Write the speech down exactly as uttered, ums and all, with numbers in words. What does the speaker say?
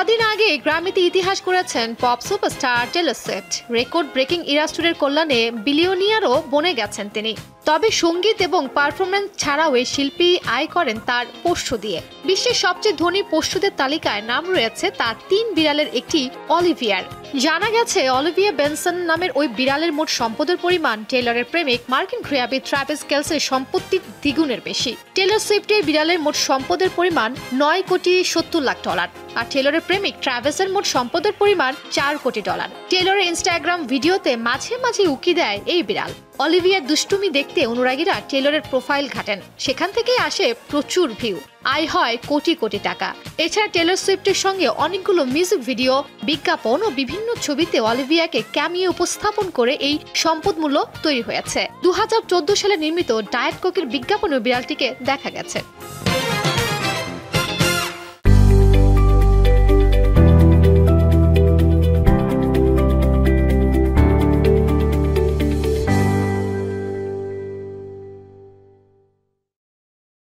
কদিন আগে গ্র্যামিতে ইতিহাস করেছেন pop superstar Taylor Swift. Record breaking era স্টুডের কল্যাণে বিলিয়নিয়ারও বনে গেছেন তিনি। তবে সঙ্গীত এবং পারফরমেন্স ছাড়াও এই শিল্পী আয় করেন তার পোষ্য দিয়ে। বিশ্বের সবচেয়ে ধনী পোষ্যদের তালিকায় নাম রয়েছে তার তিন বিড়ালের একটি অলিভিয়ার। জানা গেছে অলিভিয়া বেনসন নামের ওই বিড়ালের মোট সম্পদের পরিমাণ টেলরের প্রেমিক মার্কিন ক্রীড়াবিদ ট্র্যাভিস কেলসের সম্পত্তির দ্বিগুণের বেশি। টেলর সুইফটের বিড়ালের মোট সম্পদের পরিমাণ নয় কোটি সত্তর লাখ ডলার আর টেলরের প্রেমিক ট্র্যাভিসের মোট সম্পদের পরিমাণ চার কোটি ডলার। টেলরের ইনস্টাগ্রাম ভিডিওতে মাঝে মাঝে উকি দেয় এই বিড়াল। অলিভিয়ার দুষ্টুমি দেখতে অনুরাগীরা টেলরের প্রোফাইল ঘাটেন, সেখান থেকেই আসে প্রচুর ভিউ, আয় হয় কোটি কোটি টাকা। এছাড়া টেলর সুইফটের সঙ্গে অনেকগুলো মিউজিক ভিডিও, বিজ্ঞাপন ও বিভিন্ন ছবিতে অলিভিয়াকে ক্যামিও উপস্থাপন করে এই সম্পদমূল্য তৈরি হয়েছে। দু হাজার চোদ্দ সালে নির্মিত ডায়েট কোকের বিজ্ঞাপনে বিড়ালটিকে দেখা গেছে।